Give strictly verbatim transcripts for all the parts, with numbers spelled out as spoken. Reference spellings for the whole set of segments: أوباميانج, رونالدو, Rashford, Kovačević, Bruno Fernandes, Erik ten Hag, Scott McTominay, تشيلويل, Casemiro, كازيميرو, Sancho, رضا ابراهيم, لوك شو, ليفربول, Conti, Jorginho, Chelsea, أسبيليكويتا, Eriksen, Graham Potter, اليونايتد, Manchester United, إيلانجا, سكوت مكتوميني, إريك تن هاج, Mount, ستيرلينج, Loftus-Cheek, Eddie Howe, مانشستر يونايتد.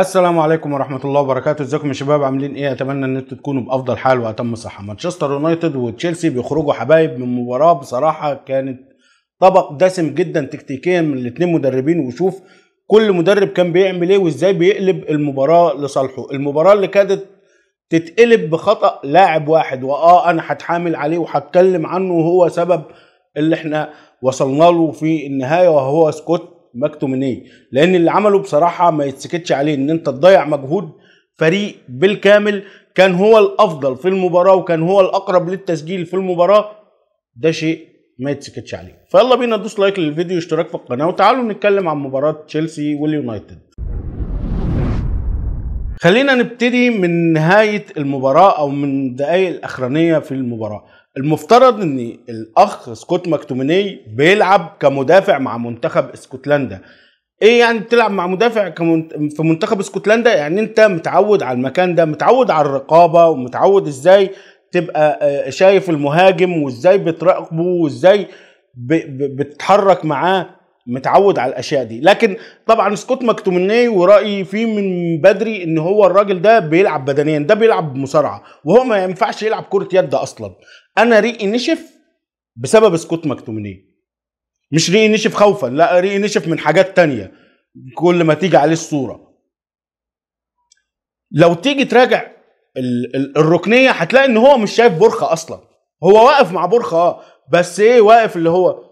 السلام عليكم ورحمه الله وبركاته. ازيكم يا شباب، عاملين ايه؟ اتمنى ان انتوا تكونوا بافضل حال واتم صحه. مانشستر يونايتد وتشيلسي بيخرجوا حبايب من مباراه بصراحه كانت طبق دسم جدا تكتيكيا من الاثنين مدربين، وشوف كل مدرب كان بيعمل ايه وازاي بيقلب المباراه لصالحه. المباراه اللي كانت تتقلب بخطأ لاعب واحد، واه انا هتحامل عليه وهتكلم عنه وهو سبب اللي احنا وصلنا له في النهايه، وهو سكوت مكتوميني، لان اللي عمله بصراحه ما يتسكتش عليه. ان انت تضيع مجهود فريق بالكامل، كان هو الافضل في المباراه وكان هو الاقرب للتسجيل في المباراه، ده شيء ما يتسكتش عليه. فيلا بينا ندوس لايك للفيديو واشتراك في القناه، وتعالوا نتكلم عن مباراه تشيلسي واليونايتد. خلينا نبتدي من نهايه المباراه او من الدقائق الاخرانيه في المباراه. المفترض ان الاخ سكوت مكتوميني بيلعب كمدافع مع منتخب اسكتلندا. ايه يعني بتلعب مع مدافع في منتخب اسكتلندا؟ يعني انت متعود على المكان ده، متعود على الرقابه، ومتعود ازاي تبقى شايف المهاجم وازاي بتراقبه وازاي بتتحرك معاه، متعود على الاشياء دي. لكن طبعا سكوت مكتوميني ورايي فيه من بدري ان هو الراجل ده بيلعب بدنيا، ده بيلعب مصارعه، وهو ما ينفعش يلعب كره يد ده اصلا. انا ريقي نشف بسبب سكوت مكتوميني، مش ريقي نشف خوفا، لا ريقي نشف من حاجات تانية كل ما تيجي عليه الصوره. لو تيجي تراجع الركنيه هتلاقي ان هو مش شايف بورخه اصلا، هو واقف مع بورخه اه بس ايه، واقف اللي هو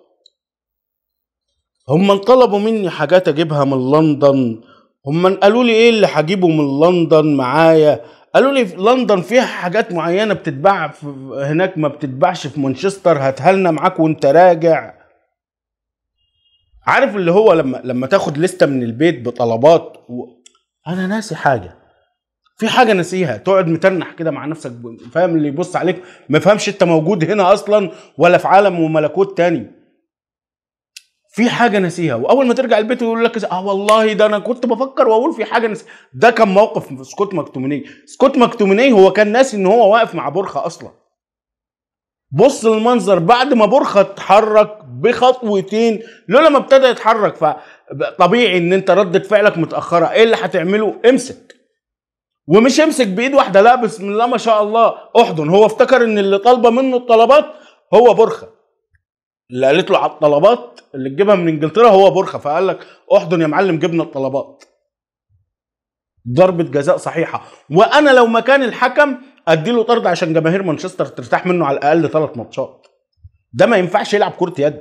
هم طلبوا مني حاجات اجيبها من لندن، هم قالوا لي ايه اللي هجيبه من لندن معايا، قالوا لي في لندن فيها حاجات معينه بتتباع هناك ما بتتباعش في مانشستر، هاتها لنا معاك وانت راجع. عارف اللي هو لما لما تاخد لسته من البيت بطلبات و... انا ناسي حاجه، في حاجه ناسيها، تقعد متنح كده مع نفسك، فاهم؟ اللي يبص عليك ما يفهمش انت موجود هنا اصلا ولا في عالم وملكوت تاني، في حاجه ناسيها. واول ما ترجع البيت يقول لك اه والله ده انا كنت بفكر واقول في حاجه ناسيها. ده كان موقف سكوت مكتوميني. سكوت مكتوميني هو كان ناسي ان هو واقف مع بورخه اصلا. بص المنظر بعد ما بورخه اتحرك بخطوتين، لولا ما ابتدى يتحرك فطبيعي ان انت رده فعلك متاخره. ايه اللي هتعمله؟ امسك، ومش امسك بايد واحده، لا بسم الله ما شاء الله احضن. هو افتكر ان اللي طالبه منه الطلبات هو بورخه، اللي قالت له على الطلبات اللي تجيبها من انجلترا هو بورخه، فقال لك احضن يا معلم جبنا الطلبات. ضربه جزاء صحيحه، وانا لو مكان الحكم اديله طرد عشان جماهير مانشستر ترتاح منه على الاقل ثلاث ماتشات. ده ما ينفعش يلعب كره يد.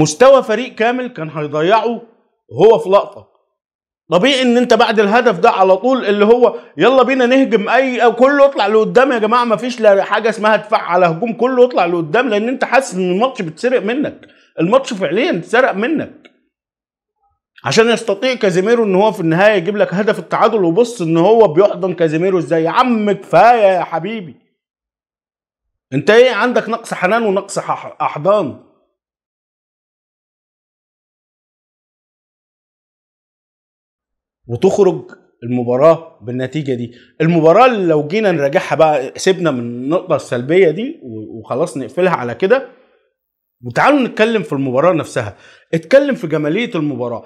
مستوى فريق كامل كان هيضيعه هو في لقطه. طبيعي ان انت بعد الهدف ده على طول اللي هو يلا بينا نهجم، اي او كله يطلع لقدام يا جماعه، ما فيش لا حاجه اسمها دفاع على هجوم، كله يطلع لقدام، لان انت حاسس ان الماتش بيتسرق منك. الماتش فعليا اتسرق منك، عشان يستطيع كازيميرو ان هو في النهايه يجيب لك هدف التعادل. وبص ان هو بيحضن كازيميرو ازاي. يا عم كفايه يا حبيبي، انت ايه عندك؟ نقص حنان ونقص احضان. وتخرج المباراة بالنتيجة دي. المباراة اللي لو جينا نراجعها بقى، سيبنا من النقطة السلبية دي وخلاص نقفلها على كده، وتعالوا نتكلم في المباراة نفسها. اتكلم في جمالية المباراة.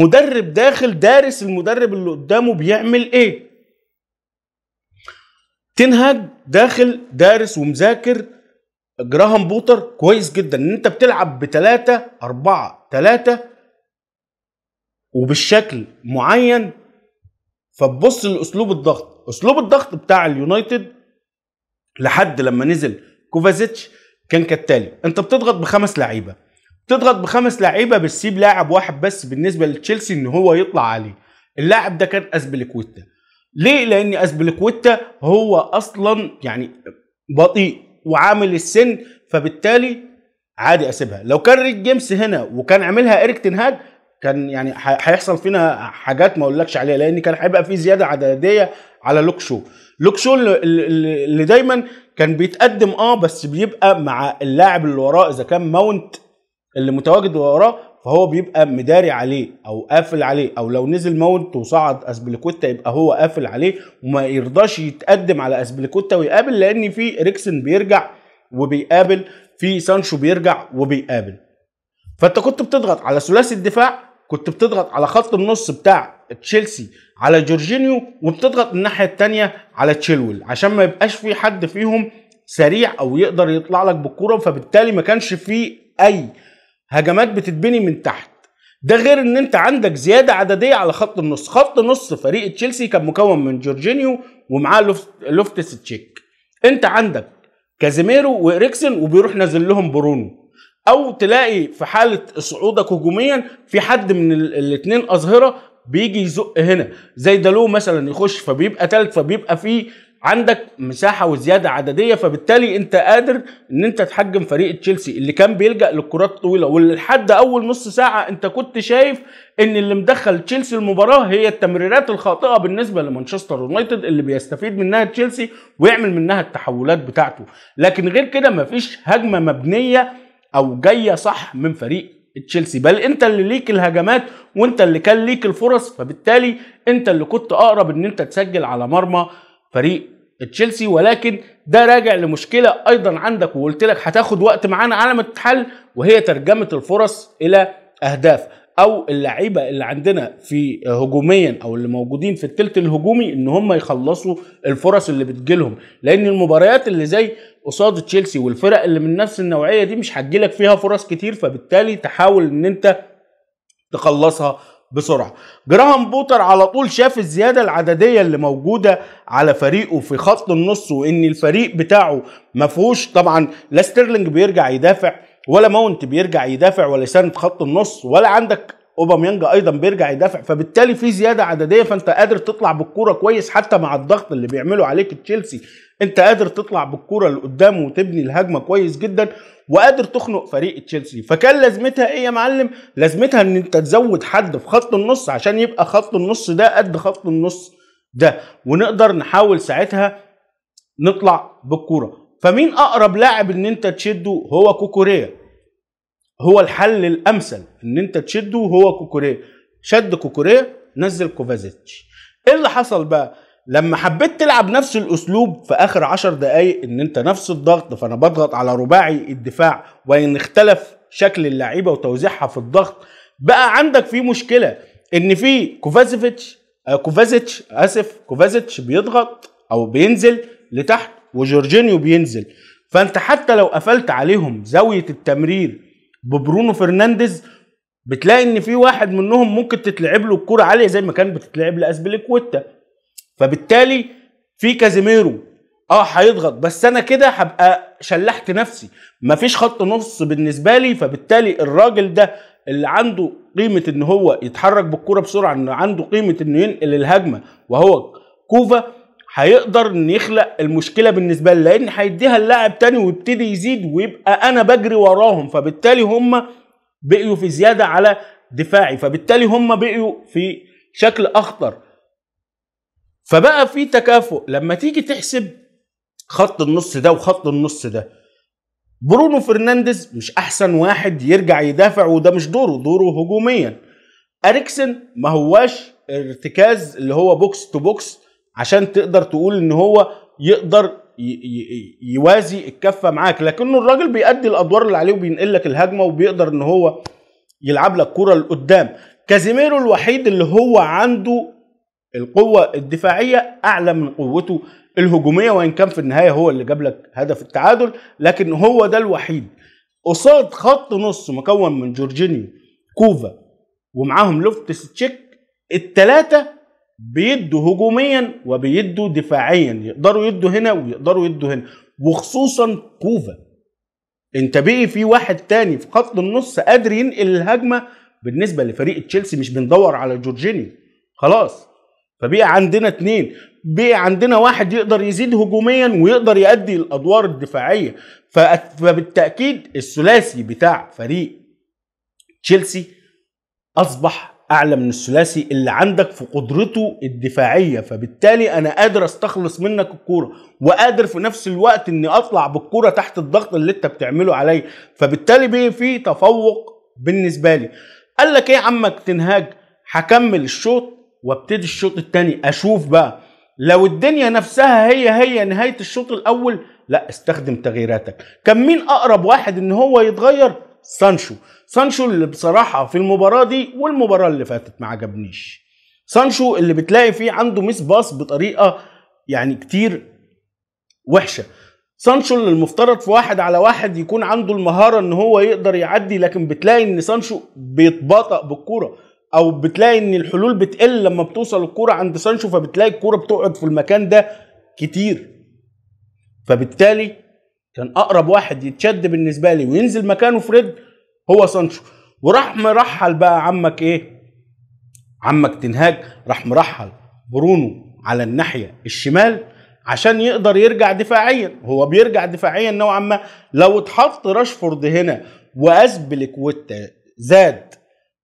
مدرب داخل دارس المدرب اللي قدامه بيعمل ايه. تين هاج داخل دارس ومذاكر جراهام بوتر كويس جدا، ان انت بتلعب بتلاتة اربعة تلاتة وبالشكل معين. فبص لاسلوب الضغط، اسلوب الضغط بتاع اليونايتد لحد لما نزل كوفازيتش كان كالتالي: انت بتضغط بخمس لعيبه، بتضغط بخمس لعيبه بتسيب لاعب واحد بس بالنسبه لتشيلسي ان هو يطلع عليه. اللاعب ده كان أسبيليكويتا. ليه؟ لان أسبيليكويتا هو اصلا يعني بطيء وعامل السن، فبالتالي عادي اسيبها. لو كان ريك جيمس هنا وكان عاملها إيريك تن هاج كان يعني هيحصل فينا حاجات ما اقولكش عليها، لان كان هيبقى في زياده عدديه على لوك شو. لوك شو اللي دايما كان بيتقدم اه بس بيبقى مع اللاعب اللي وراه، اذا كان ماونت اللي متواجد وراه فهو بيبقى مداري عليه او قافل عليه، او لو نزل ماونت وصعد أسبيليكويتا يبقى هو قافل عليه وما يرضاش يتقدم على أسبيليكويتا ويقابل، لان في إريكسن بيرجع وبيقابل، في سانشو بيرجع وبيقابل. فانت كنت بتضغط على ثلاثي الدفاع كنت بتضغط على خط النص بتاع تشيلسي على جورجينيو وبتضغط الناحيه الثانيه على تشيلويل عشان ما يبقاش في حد فيهم سريع او يقدر يطلع لك بالكوره، فبالتالي ما كانش فيه اي هجمات بتتبني من تحت. ده غير ان انت عندك زياده عدديه على خط النص. خط نص فريق تشيلسي كان مكون من جورجينيو ومعاه لوفتس تشيك، انت عندك كازيميرو وإريكسن وبيروح نازل لهم برونو، او تلاقي في حاله صعودك هجوميا في حد من الاثنين اظهره بيجي يزق هنا زي دالو مثلا يخش، فبيبقى ثالث، فبيبقى في عندك مساحه وزياده عدديه، فبالتالي انت قادر ان انت تحجم فريق تشيلسي اللي كان بيلجأ للكرات الطويله، واللي لحد اول نص ساعه انت كنت شايف ان اللي مدخل تشيلسي المباراه هي التمريرات الخاطئه بالنسبه لمانشستر يونايتد اللي بيستفيد منها تشيلسي ويعمل منها التحولات بتاعته، لكن غير كده مفيش هجمه مبنيه او جايه صح من فريق تشيلسي، بل انت اللي ليك الهجمات وانت اللي كان ليك الفرص، فبالتالي انت اللي كنت اقرب ان انت تسجل على مرمى فريق تشيلسي، ولكن ده راجع لمشكله ايضا عندك وقلت لك هتاخد وقت معانا على ما تتحل، وهي ترجمه الفرص الى اهداف، او اللعيبه اللي عندنا في هجوميا او اللي موجودين في الثلث الهجومي ان هم يخلصوا الفرص اللي بتجيلهم، لان المباريات اللي زي قصاد تشيلسي والفرق اللي من نفس النوعيه دي مش هتجيلك فيها فرص كتير، فبالتالي تحاول ان انت تخلصها بسرعه. جراهام بوتر على طول شاف الزياده العدديه اللي موجوده على فريقه في خط النص، وان الفريق بتاعه ما فيهوش طبعا لا ستيرلينج بيرجع يدافع ولا ماونت بيرجع يدافع ولا ساند خط النص، ولا عندك اوباميانج ايضا بيرجع يدافع، فبالتالي في زياده عدديه، فانت قادر تطلع بالكوره كويس حتى مع الضغط اللي بيعمله عليك تشيلسي، انت قادر تطلع بالكوره لقدام وتبني الهجمه كويس جدا وقادر تخنق فريق تشيلسي. فكان لازمتها ايه يا معلم؟ لازمتها ان انت تزود حد في خط النص عشان يبقى خط النص ده قد خط النص ده ونقدر نحاول ساعتها نطلع بالكوره. فمين اقرب لاعب ان انت تشده؟ هو كوكوريا، هو الحل الامثل ان انت تشده هو كوكوريا. شد كوكوريا، نزل كوفازيتش. ايه اللي حصل بقى؟ لما حبيت تلعب نفس الاسلوب في اخر عشر دقايق ان انت نفس الضغط، فانا بضغط على رباعي الدفاع، وان اختلف شكل اللعيبه وتوزيعها في الضغط، بقى عندك في مشكله ان في كوفازيتش كوفازيتش اسف كوفازيتش بيضغط او بينزل لتحت وجورجينيو بينزل، فانت حتى لو قفلت عليهم زاويه التمرير ببرونو فرنانديز بتلاقي ان في واحد منهم ممكن تتلعب له الكوره عاليه زي ما كانت بتتلعب لأسبيليكويتا، فبالتالي في كازيميرو اه هيضغط، بس انا كده هبقى شلحت نفسي، مفيش خط نص بالنسبه لي، فبالتالي الراجل ده اللي عنده قيمه ان هو يتحرك بالكوره بسرعه، انه عنده قيمه انه ينقل الهجمه وهو كوفا، هيقدر ان يخلق المشكله بالنسبه لي، لان هيديها اللاعب تاني ويبتدي يزيد ويبقى انا بجري وراهم، فبالتالي هم بقيوا في زياده على دفاعي، فبالتالي هم بقيوا في شكل اخطر، فبقى في تكافؤ. لما تيجي تحسب خط النص ده وخط النص ده، برونو فرنانديز مش احسن واحد يرجع يدافع وده مش دوره، دوره هجوميا. اريكسن ما هواش ارتكاز اللي هو بوكس تو بوكس عشان تقدر تقول ان هو يقدر يوازي الكفه معاك، لكنه الراجل بيأدي الادوار اللي عليه وبينقل لك الهجمه وبيقدر ان هو يلعب لك كوره لقدام. كازيميرو الوحيد اللي هو عنده القوه الدفاعيه اعلى من قوته الهجوميه، وان كان في النهايه هو اللي جاب لك هدف التعادل، لكن هو ده الوحيد قصاد خط نص مكون من جورجينيو كوفا ومعاهم لوفتس تشيك، الثلاثه بيدوا هجوميا وبيدوا دفاعيا، يقدروا يدوا هنا ويقدروا يدوا هنا، وخصوصا كوفا انت بقي في واحد تاني في خط النص قادر ينقل الهجمه بالنسبه لفريق تشيلسي، مش بندور على جورجينيو خلاص، فبقى عندنا اتنين، بقى عندنا واحد يقدر يزيد هجوميا ويقدر يؤدي الادوار الدفاعيه، فبالتاكيد الثلاثي بتاع فريق تشيلسي اصبح اعلى من الثلاثي اللي عندك في قدرته الدفاعيه، فبالتالي انا قادر استخلص منك الكوره وقادر في نفس الوقت اني اطلع بالكوره تحت الضغط اللي انت بتعمله عليا، فبالتالي بقى في تفوق بالنسبه لي. قال لك ايه عمك تن هاج؟ هكمل الشوط وابتدي الشوط الثاني اشوف بقى لو الدنيا نفسها هي هي نهايه الشوط الاول، لا استخدم تغييراتك. كان مين اقرب واحد ان هو يتغير؟ سانشو. سانشو اللي بصراحة في المباراة دي والمباراة اللي فاتت ما عجبنيش. سانشو اللي بتلاقي فيه عنده ميس باص بطريقة يعني كتير وحشة. سانشو اللي المفترض في واحد على واحد يكون عنده المهارة ان هو يقدر يعدي، لكن بتلاقي ان سانشو بيتباطأ بالكورة، او بتلاقي ان الحلول بتقل لما بتوصل الكورة عند سانشو، فبتلاقي الكورة بتقعد في المكان ده كتير. فبالتالي كان اقرب واحد يتشد بالنسبة لي وينزل مكانه فريد هو سانشو. وراح مرحل بقى عمك ايه؟ عمك تن هاج راح مرحل برونو على الناحية الشمال عشان يقدر يرجع دفاعيا. هو بيرجع دفاعيا نوعا ما. لو اتحط راشفورد هنا وأسبيليكويتا زاد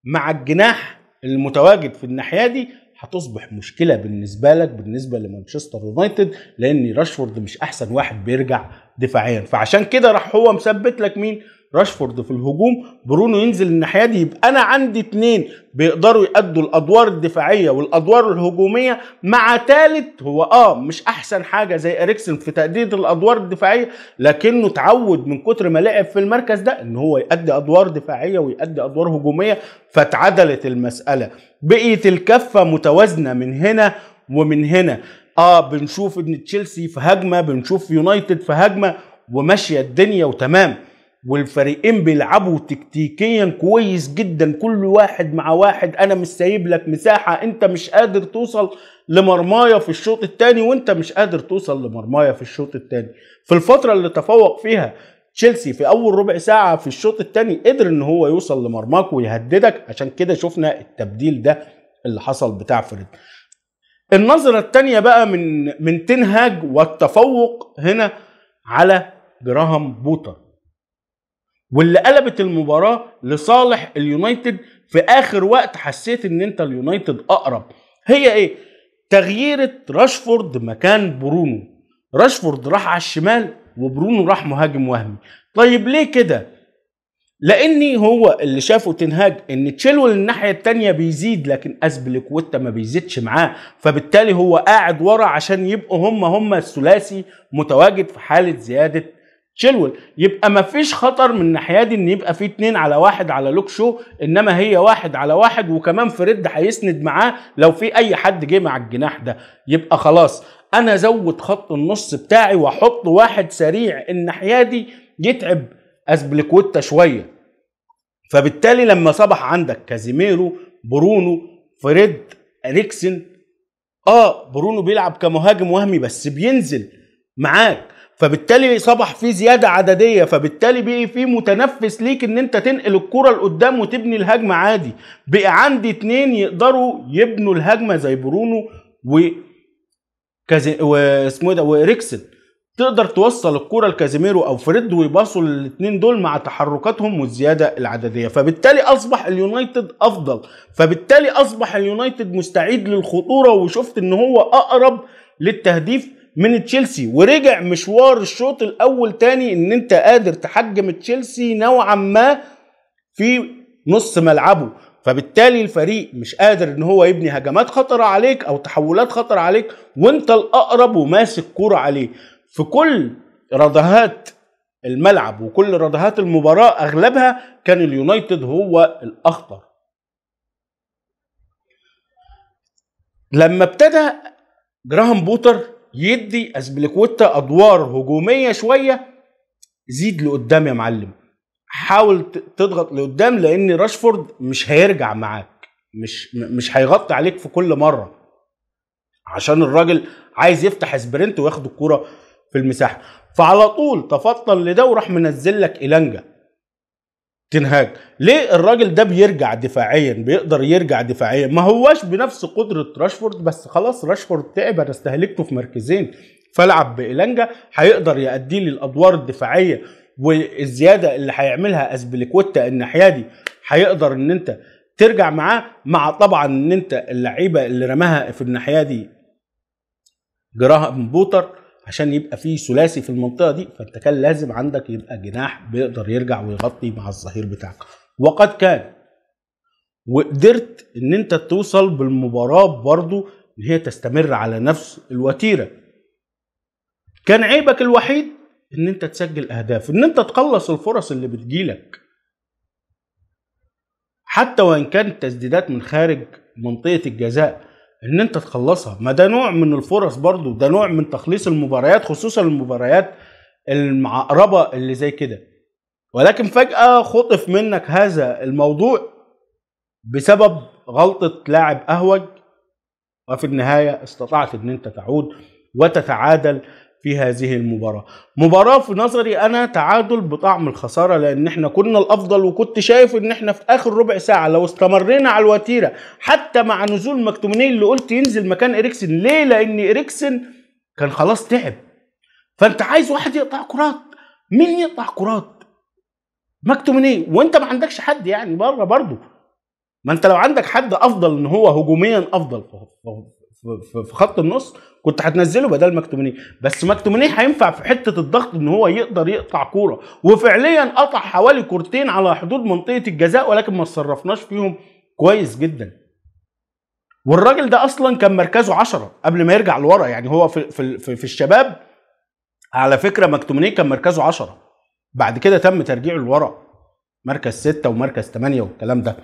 مع الجناح المتواجد في الناحية دي، هتصبح مشكلة بالنسبة لك بالنسبة لمانشستر يونايتد، لأن راشفورد مش أحسن واحد بيرجع دفاعيا. فعشان كده راح هو مثبت لك مين؟ راشفورد في الهجوم، برونو ينزل الناحية دي. يبقى أنا عندي اتنين بيقدروا يأدوا الأدوار الدفاعية والأدوار الهجومية، مع تالت هو آه مش أحسن حاجة زي إريكسن في تأدية الأدوار الدفاعية، لكنه اتعود من كتر ما لعب في المركز ده إن هو يأدي أدوار دفاعية ويأدي أدوار هجومية، فاتعدلت المسألة، بقيت الكفة متوازنة من هنا ومن هنا. آه بنشوف إن تشيلسي في هجمة، بنشوف يونايتد في هجمة، وماشية الدنيا وتمام، والفريقين بيلعبوا تكتيكيا كويس جدا، كل واحد مع واحد، انا مش سايب لك مساحه، انت مش قادر توصل لمرمايا في الشوط الثاني وانت مش قادر توصل لمرمايا في الشوط الثاني. في الفتره اللي تفوق فيها تشيلسي في اول ربع ساعه في الشوط الثاني قدر ان هو يوصل لمرماك ويهددك، عشان كده شفنا التبديل ده اللي حصل بتاع فريد. النظره الثانيه بقى من من تن هاج والتفوق هنا على جراهام بوتر، واللي قلبت المباراة لصالح اليونايتد في آخر وقت حسيت إن أنت اليونايتد أقرب. هي إيه؟ تغييرة راشفورد مكان برونو. راشفورد راح على الشمال وبرونو راح مهاجم وهمي. طيب ليه كده؟ لأني هو اللي شافه تن هاج إن تشيلول الناحية التانية بيزيد، لكن أسبيليكويتا ما بيزيدش معاه، فبالتالي هو قاعد ورا عشان يبقوا هم هم الثلاثي متواجد في حالة زيادة تشيلول. يبقى مفيش خطر من الناحيه دي ان يبقى في اتنين على واحد على لوك شو، انما هي واحد على واحد، وكمان فريد هيسند معاه لو في اي حد جه مع الجناح ده. يبقى خلاص انا ازود خط النص بتاعي واحط واحد سريع الناحيه دي يتعب أسبليكويتا شويه. فبالتالي لما صبح عندك كازيميرو، برونو، فريد، اريكسن، اه برونو بيلعب كمهاجم وهمي بس بينزل معاك، فبالتالي صبح فيه زيادة عددية، فبالتالي بقي فيه متنفس ليك ان انت تنقل الكرة لقدام وتبني الهجمة عادي. بقى عندي اتنين يقدروا يبنوا الهجمة زي برونو و كازي واسمه ده واريكسن، تقدر توصل الكرة لكازيميرو او فريد ويباصوا الاتنين دول مع تحركاتهم والزيادة العددية. فبالتالي اصبح اليونايتد افضل، فبالتالي اصبح اليونايتد مستعد للخطورة، وشفت ان هو اقرب للتهديف من تشيلسي. ورجع مشوار الشوط الاول تاني ان انت قادر تحجم تشيلسي نوعا ما في نص ملعبه، فبالتالي الفريق مش قادر ان هو يبني هجمات خطره عليك او تحولات خطره عليك، وانت الاقرب وماسك كوره عليه. في كل ردهات الملعب وكل ردهات المباراه اغلبها كان اليونايتد هو الاخطر. لما ابتدى جراهام بوتر يدي أسبليكويتا أدوار هجومية شوية، زيد لقدام يا معلم، حاول تضغط لقدام، لأن راشفورد مش هيرجع معاك، مش مش هيغطي عليك في كل مرة، عشان الراجل عايز يفتح سبرنت وياخد الكورة في المساحة. فعلى طول تفطن لده وراح منزل لك إيلانجا. تن هاج ليه الراجل ده بيرجع دفاعيا، بيقدر يرجع دفاعيا، ما هواش بنفس قدرة راشفورد، بس خلاص راشفورد تعب، انا استهلكته في مركزين، فالعب بإيلانجا هيقدر يأدي لي الأدوار الدفاعية، والزيادة اللي هيعملها أسبليكويتا الناحية دي هيقدر إن أنت ترجع معاه، مع طبعا إن أنت اللعيبة اللي رماها في الناحية دي جراهام بوتر، عشان يبقى فيه ثلاثي في المنطقه دي، فانت كان لازم عندك يبقى جناح بيقدر يرجع ويغطي مع الظهير بتاعك، وقد كان. وقدرت ان انت توصل بالمباراه برضو ان هي تستمر على نفس الوتيره. كان عيبك الوحيد ان انت تسجل اهداف، ان انت تخلص الفرص اللي بتجيلك، حتى وان كانت تسديدات من خارج منطقه الجزاء ان انت تخلصها، ما ده نوع من الفرص برضو، ده نوع من تخليص المباريات، خصوصا المباريات المعقربه اللي زي كده. ولكن فجاه خطف منك هذا الموضوع بسبب غلطه لاعب اهوج، وفي النهايه استطعت ان انت تعود وتتعادل في هذه المباراة. مباراة في نظري انا تعادل بطعم الخسارة، لان احنا كنا الافضل، وكنت شايف ان احنا في اخر ربع ساعة لو استمرينا على الوتيرة حتى مع نزول مكتوميني اللي قلت ينزل مكان اريكسن. ليه؟ لان اريكسن كان خلاص تعب، فانت عايز واحد يقطع كرات. مين يقطع كرات؟ مكتوميني، وانت ما عندكش حد يعني بره برضه. ما انت لو عندك حد افضل ان هو هجوميا افضل في خط النص كنت هتنزله بدل مكتوميني، بس مكتوميني هينفع في حته الضغط ان هو يقدر يقطع كوره، وفعليا قطع حوالي كورتين على حدود منطقه الجزاء ولكن ما اتصرفناش فيهم كويس جدا. والراجل ده اصلا كان مركزه عشرة قبل ما يرجع لورا، يعني هو في في في, في الشباب على فكره مكتوميني كان مركزه عشرة، بعد كده تم ترجيعه لورا مركز ستة ومركز ثمانية والكلام ده.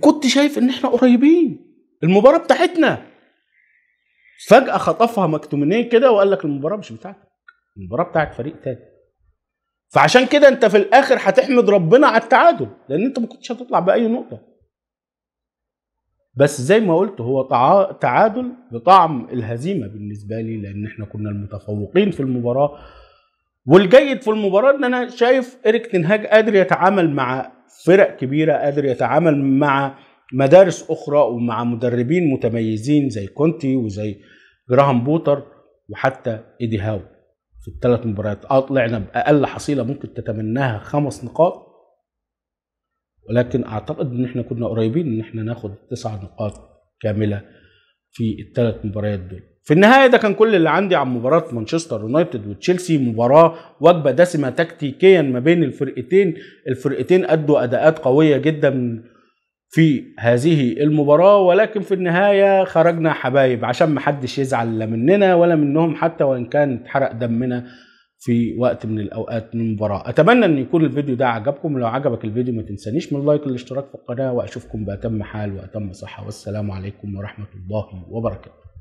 كنت شايف ان احنا قريبين، المباراة بتاعتنا، فجأة خطفها مكتوميني كده وقال لك المباراة مش بتاعتك، المباراة بتاعت فريق تاني. فعشان كده انت في الاخر هتحمد ربنا على التعادل، لان انت ما كنتش هتطلع بأي نقطة. بس زي ما قلت هو تعادل بطعم الهزيمة بالنسبة لي، لان احنا كنا المتفوقين في المباراة. والجيد في المباراة ان انا شايف إيريك تن هاج قادر يتعامل مع فرق كبيرة، قادر يتعامل مع مدارس أخرى ومع مدربين متميزين زي كونتي وزي جراهام بوتر وحتى إيدي هاو. في الثلاث مباريات اه طلعنا بأقل حصيلة ممكن تتمناها خمس نقاط، ولكن أعتقد إن احنا كنا قريبين إن احنا ناخد تسع نقاط كاملة في الثلاث مباريات دول. في النهاية ده كان كل اللي عندي عن مباراة مانشستر يونايتد وتشيلسي، مباراة وجبة دسمة تكتيكيا ما بين الفرقتين، الفرقتين أدوا أداءات قوية جدا في هذه المباراة، ولكن في النهاية خرجنا حبايب عشان محدش يزعل لا مننا ولا منهم، حتى وإن كان اتحرق دمنا في وقت من الأوقات من المباراة. أتمنى أن يكون الفيديو ده عجبكم، لو عجبك الفيديو ما تنسانيش من اللايك والاشتراك في القناة، وأشوفكم بأتم حال وأتم صحة، والسلام عليكم ورحمة الله وبركاته.